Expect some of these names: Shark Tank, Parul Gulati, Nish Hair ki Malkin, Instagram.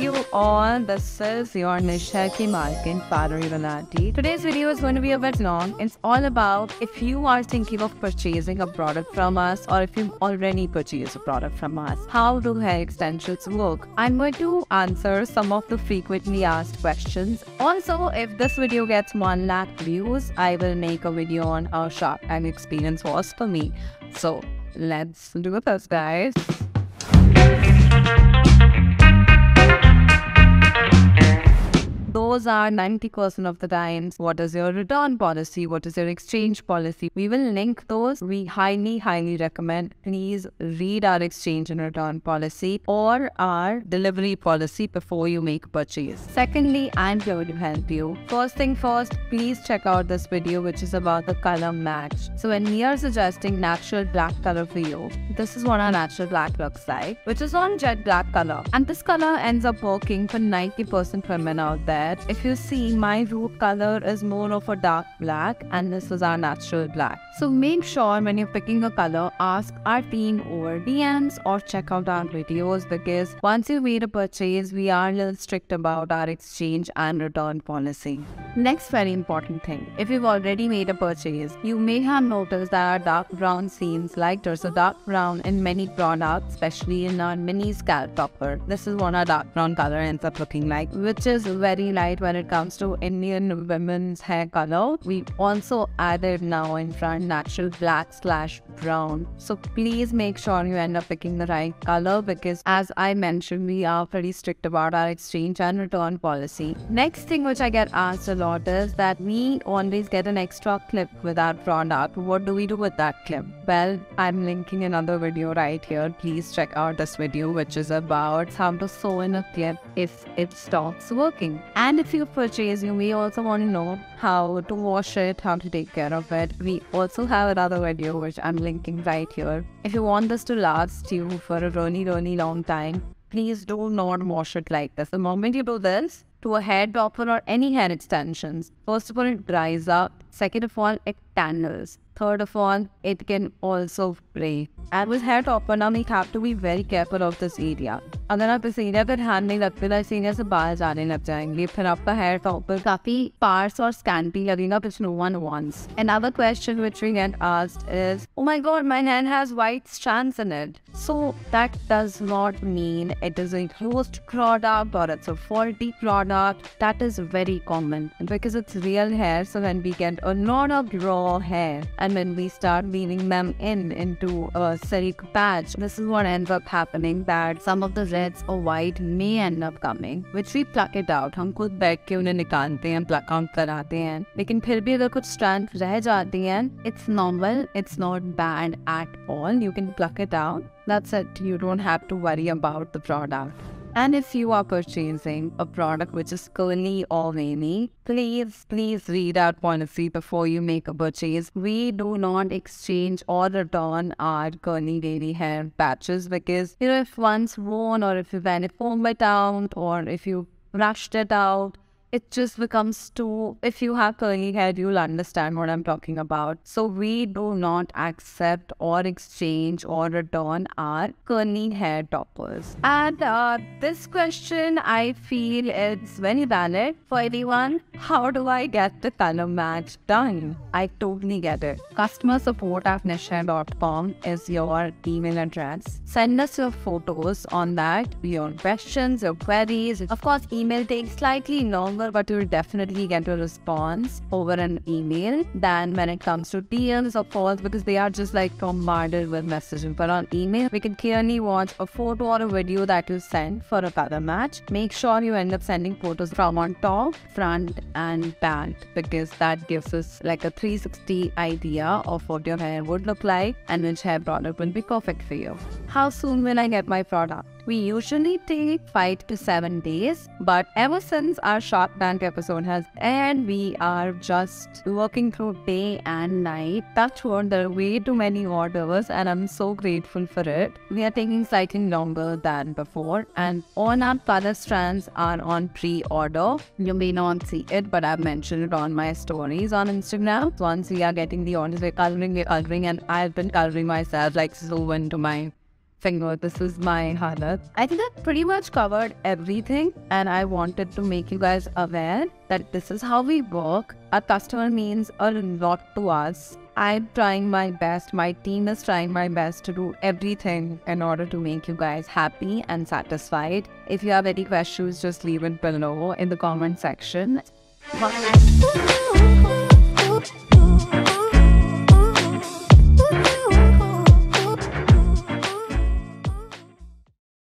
you all, this is your Nish Hair ki Malkin, Parul Gulati. Today's video is going to be a bit long. It's all about if you are thinking of purchasing a product from us or if you've already purchased a product from us, how do hair extensions work? I'm going to answer some of the frequently asked questions. Also, if this video gets 1 lakh views, I will make a video on how Shark Tank experience was for me. So let's do this, guys. Those are 90% of the times. What is your return policy? What is your exchange policy? We will link those. We highly recommend. Please read our exchange and return policy or our delivery policy before you make a purchase. Secondly, I'm here to help you. First thing first, please check out this video, which is about the color match. So when we are suggesting natural black color for you, this is what our natural black looks like, which is on jet black color. And this color ends up working for 90% women out there. If you see, my root color is more of a dark black and this was our natural black. So make sure when you're picking a color, ask our team over DMs or check out our videos, because once you made a purchase, we are a little strict about our exchange and return policy. Next very important thing, if you've already made a purchase, you may have noticed that our dark brown seems lighter. So dark brown in many products, especially in our mini scalp topper, this is what our dark brown color ends up looking like, which is very light when it comes to Indian women's hair color. We've also added now in front natural black / brown. So please make sure you end up picking the right color, because as I mentioned, we are pretty strict about our exchange and return policy. Next thing which I get asked a lot is that we always get an extra clip with our product. What do we do with that clip? Well, I'm linking another video right here. Please check out this video, which is about how to sew in a clip if it stops working. And if you purchase, you may also want to know how to wash it, how to take care of it. We also have another video which I'm linking right here. If you want this to last you for a really long time, please do not wash it like this. The moment you do this to a hair topper or any hair extensions, first of all, it dries up. Second of all, it tangles. Third of all, it can also break. And with hair topper, now we have to be very careful of this area. अगर आप इस area पर ध्यान नहीं रखते तो इस area से बाहर जाने लग जाएंगे, फिर आपका हेयर टॉपर काफी पार्स और स्कैंपी लगेगा, which no one wants. Another question which we get asked is, oh my god, my hair has white strands in it. So that does not mean it is a used product or it's a faulty product. That is very common because it's real hair. So when we get a lot of raw hair and when we start weaving them into a silk patch, this is what ends up happening, that some of the reds or white may end up coming, which we pluck it out. हम खुद बैठ के उन्हें निकालते हैं, pluck out कराते हैं, लेकिन फिर भी अगर कुछ strands रह जाती हैं, it's normal, it's not bad at all. You can pluck it out. That's it. You don't have to worry about the product. And if you are purchasing a product which is curly or wavy, please read our policy before you make a purchase. We do not exchange or return our curly wavy hair patches, because if once worn or if you ran it comb it out or if you brushed it out, it just becomes too... If you have curly hair, you'll understand what I'm talking about. So we do not accept or exchange or return our curly hair toppers. And this question, I feel it's very valid for everyone. How do I get the color match done? I totally get it. Customer support@nishhair.com is your email address. Send us your photos on that, your questions, your queries. Of course, email takes slightly longer, but you'll definitely get a response over an email than when it comes to DMs or calls, because they are just like bombarded with messaging. But on email, we can clearly watch a photo or a video that you send for a color match. Make sure you end up sending photos from on top, front and back, because that gives us like a 360 idea of what your hair would look like and which hair product will be perfect for you. How soon will I get my product? We usually take 5 to 7 days, but ever since our Shark Tank episode has aired, we are just working through day and night. Touch wood, there are way too many orders and I'm so grateful for it. We are taking slightly longer than before, and all our color strands are on pre-order. You may not see it, but I've mentioned it on my stories on Instagram. Once we are getting the orders, we're coloring and I've been coloring myself like so into my finger. This is my halat. I think that pretty much covered everything, and I wanted to make you guys aware that this is how we work. Our customer means a lot to us. I'm trying my best, my team is trying my best to do everything in order to make you guys happy and satisfied. If you have any questions, just leave it below in the comment section.